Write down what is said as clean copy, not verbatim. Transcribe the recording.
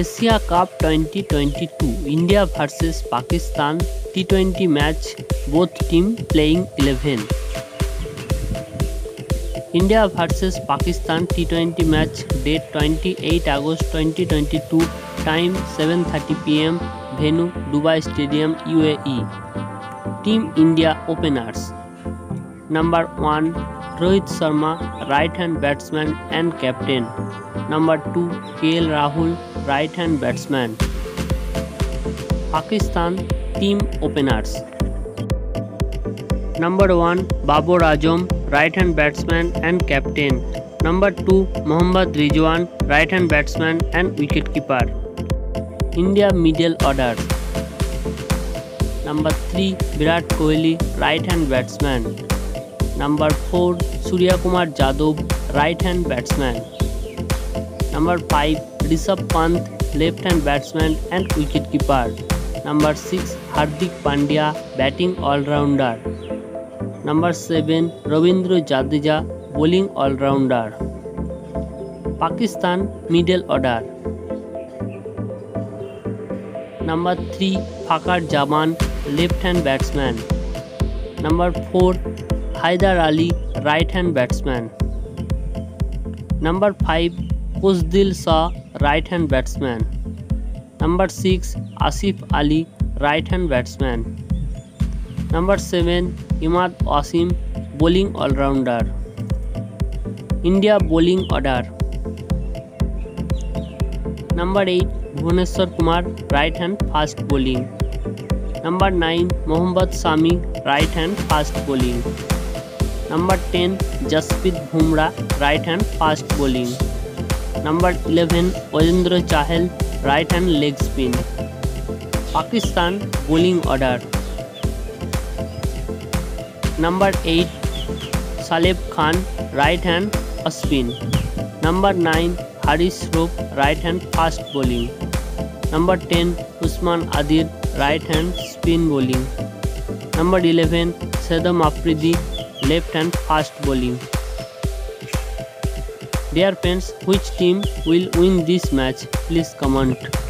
Asia cup 2022 India versus Pakistan T20 match, both team playing 11। India versus Pakistan T20 match date 28 August 2022, time 7:30 PM, venue Dubai stadium UAE। Team India openers number 1 Rohit Sharma, right hand batsman and captain. Number 2 KL Rahul, right hand batsman. Pakistan team openers Number 1 Babar Azam, right-hand batsman and captain. Number 2 Mohammad Rizwan, right-hand batsman and wicketkeeper. India middle order Number 3 Virat Kohli, right-hand batsman. Number 4 Suryakumar Yadav, right-hand batsman. Number 5 Rishabh Pant, left-hand batsman and wicketkeeper. Number 6 Hardik Pandya, batting all-rounder. Number 7 Ravindra Jadeja, bowling all-rounder. Pakistan middle order Number 3 Fakhar Zaman, left-hand batsman. Number 4 Haider Ali, right-hand batsman. Number 5 Khushdil Shah, right-hand batsman. Number 6 Asif Ali, right-hand batsman. Number 7 Imad Wasim, bowling all-rounder. India bowling order Number 8 Bhuvneshwar Kumar, right-hand fast bowling. Number 9 Mohammad Shami, right-hand fast bowling. Number 10 Jasprit Bumrah, right-hand fast bowling. Number 11 Wahindro Chahal, right-hand leg spin. Pakistan bowling order Number 8 Salib Khan, right-hand spin. Number 9 Haris Rauf, right-hand fast bowling. Number 10 Usman Adir, right-hand spin bowling. Number 11 Sadam Afridi, left-hand fast bowling. Dear friends, which team will win this match? Please comment.